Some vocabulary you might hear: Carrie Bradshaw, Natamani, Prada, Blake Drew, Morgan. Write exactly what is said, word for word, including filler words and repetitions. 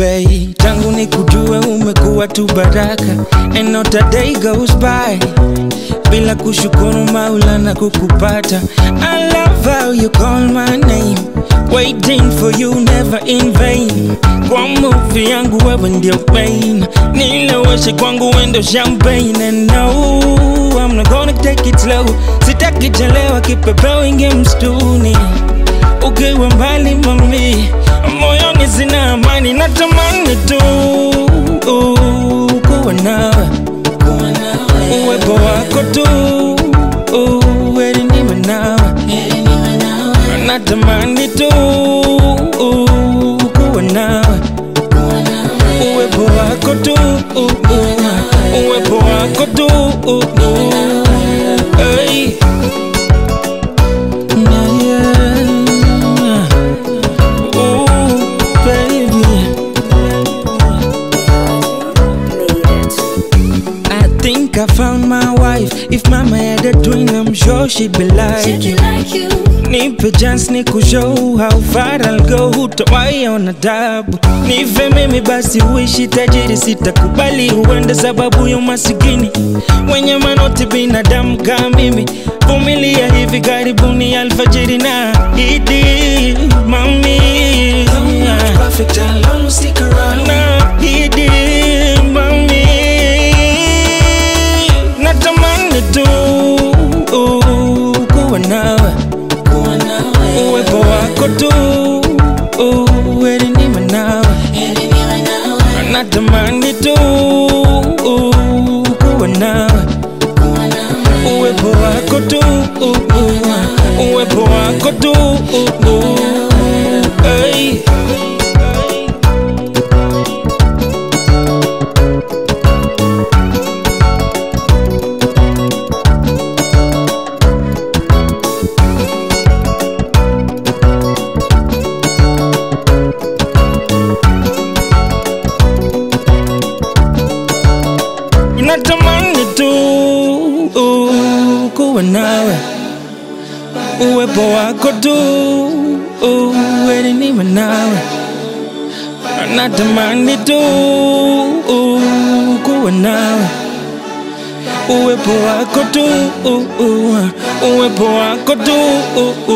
Baby, tangu ni kujue umekuwa tu baraka. And not a day goes by bila kushukuru maula na kukupata. I love how you call my name, waiting for you never in vain. Kwa muvi yangu wewe ndio pain, nileweshe kwangu wendo champagne. And no, I'm not gonna take it slow, sitaki chelewa kipepeo inge mstuni. Ukiwa mbali mami, moyoni sina amani, natamani tu kuwa nawe, uwepo wako tu heri niwe nawe. Natamani tu kuwa nawe, uwepo wako tu, uwepo wako tu. I found my wife. If mama had a twin, I'm sure she'd be like she'd be you, like you. Nipe chance ni kushow how far I'll go. Hutawai ona tabu, nife mimi basi uishi tajiri. Sitakubali uende sababu ya masikini wenye manoti binadamu kama mimi. Vumilia hivi karibuni alfajiri na idi mami. I'm perfect, I'll always stick around na idi mami. Natamani tu kuwa nawe, uwepo wako tu heri niwe nawe. Natamani tu kuwa nawe, uwepo wako tu, uwepo wako tu. Natamani tu kuwa nawe, uwepo wako tu heri niwe nawe. Natamani tu kuwa nawe, uwepo wako tu, uwepo wako tu.